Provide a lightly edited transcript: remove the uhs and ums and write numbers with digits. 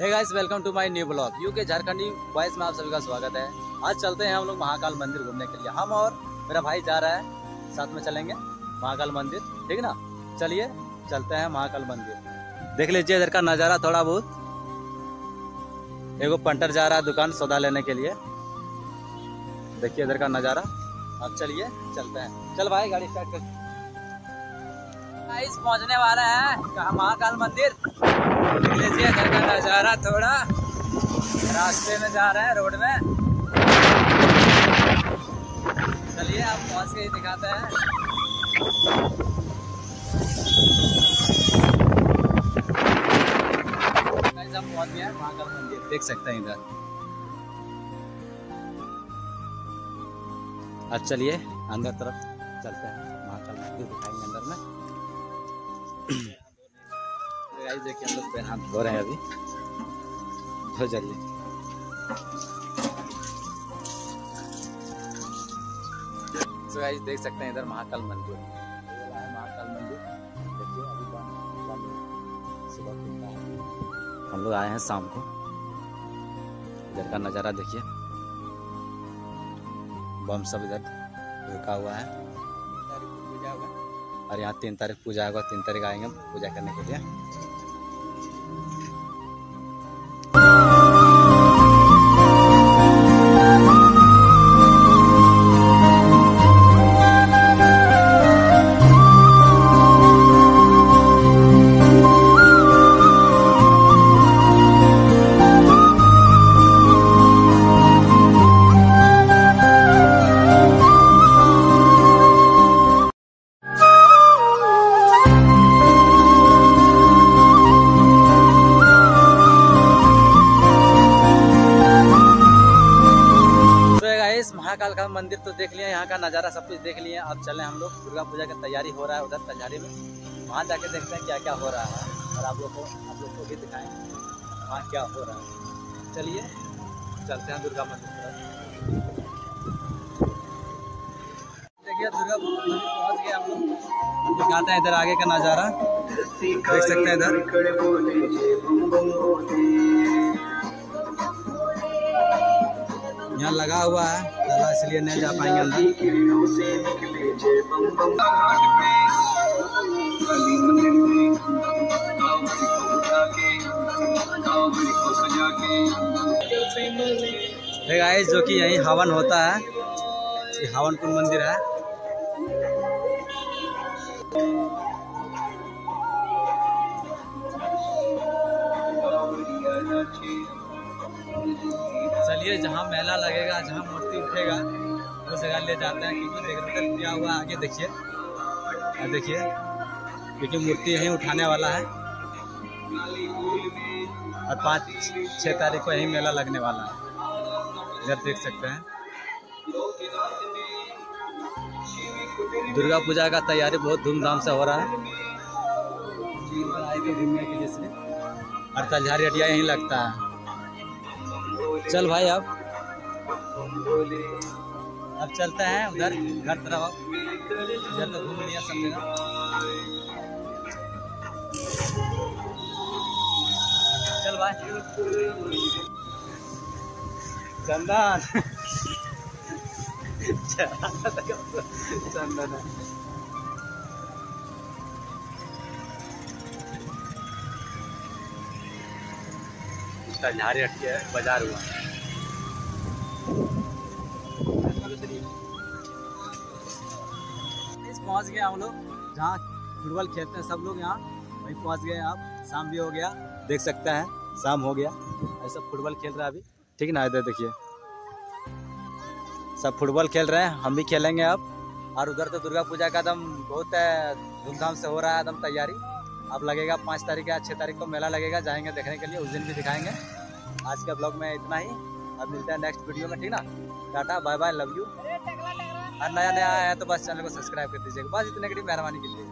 Hey guys, welcome to my new blog. UK Jharkhandi voice में आप सभी का स्वागत है। आज चलते हैं हम लोग महाकाल मंदिर घूमने के लिए। हम और मेरा भाई जा रहा है, साथ में चलेंगे महाकाल मंदिर, ठीक ना। चलिए चलते हैं महाकाल मंदिर। देख लीजिए इधर का नज़ारा थोड़ा बहुत। एगो पंटर जा रहा है दुकान सौदा लेने के लिए। देखिए इधर का नज़ारा। अब चलिए चलते हैं। चल भाई गाड़ी स्टार्ट कर। गाइस पहुंचने वाला है महाकाल मंदिर। देख लीजिए इधर का नज़ारा। थोड़ा रास्ते में जा रहे हैं, रोड में। चलिए आप पहुंच के ही दिखाते हैं। गाइस हम पहुंच गए हैं महाकाल मंदिर, देख सकते हैं इधर। अब चलिए अंदर तरफ चलते हैं। महाकाल मंदिर दिखाएंगे अंदर में। गाइस देखिए हम लोग पैर हाथ धो रहे हैं अभी। धो चलिए। तो गाइस देख सकते हैं इधर महाकाल मंदिर। ये है महाकाल मंदिर। देखिए अभी सुबह कितना है, हम लोग आए हैं शाम को। इधर का नज़ारा देखिए। बम सब इधर रुका हुआ है और यहाँ 3 तारीख पूजा होगा। 3 तारीख आएंगे पूजा करने के लिए। महाकाल का मंदिर तो देख लिए, यहाँ का नज़ारा सब कुछ देख लिए। अब चलें हम लोग, दुर्गा पूजा की तैयारी हो रहा है उधर तैयारी में। वहाँ जाके देखते हैं क्या क्या हो रहा है और आप लोग को भी दिखाएं वहाँ क्या हो रहा है। चलिए चलते हैं दुर्गा मंदिर तरफ। देखिए दुर्गा मंदिर पहुँच गए हम लोग। दिखाते हैं इधर आगे का नज़ारा, देख सकते हैं इधर। यहाँ लगा हुआ है ताला, इसलिए नहीं जा पाएंगे अंदर। गाइस जो कि यही हवन होता है, ये हवन कुंड मंदिर है। चलिए जहाँ मेला लगेगा, जहाँ मूर्ति उठेगा, वो जगह ले जाते हैं क्योंकि डेकोरेट किया हुआ। आगे देखिए, देखिए क्योंकि मूर्ति यहीं उठाने वाला है और 5-6 तारीख को यहीं मेला लगने वाला है। इधर देख सकते हैं दुर्गा पूजा का तैयारी बहुत धूमधाम से हो रहा है। घूमने के लिए और तलझारी हटिया यहीं लगता है। चल भाई अब चलते हैं उधर घर तरफ। अब इधर तो घूम लिया सब जगह। चल भाई चंदन चंदन झाड़ी हटके बाजार हुआ। पहुंच गए हम लोग जहाँ फुटबॉल खेलते हैं सब लोग, यहाँ वहीं पहुंच गए। आप शाम भी हो गया, देख सकते हैं शाम हो गया। ऐसा फुटबॉल खेल रहा है अभी, ठीक ना। इधर देखिए सब फुटबॉल खेल रहे हैं, हम भी खेलेंगे अब। और उधर तो दुर्गा पूजा का एकदम बहुत धूमधाम से हो रहा है एकदम तैयारी। अब लगेगा 5 तारीख या 6 तारीख को मेला लगेगा, जाएंगे देखने के लिए। उस दिन भी दिखाएंगे। आज के ब्लॉग में इतना ही। अब मिलते हैं नेक्स्ट वीडियो में, ठीक ना। Tata, bye bye, love you. और नया नया आया है तो बस चैनल को सब्सक्राइब कर दीजिएगा। बस इतने के लिए मेहरबानी कीजिए।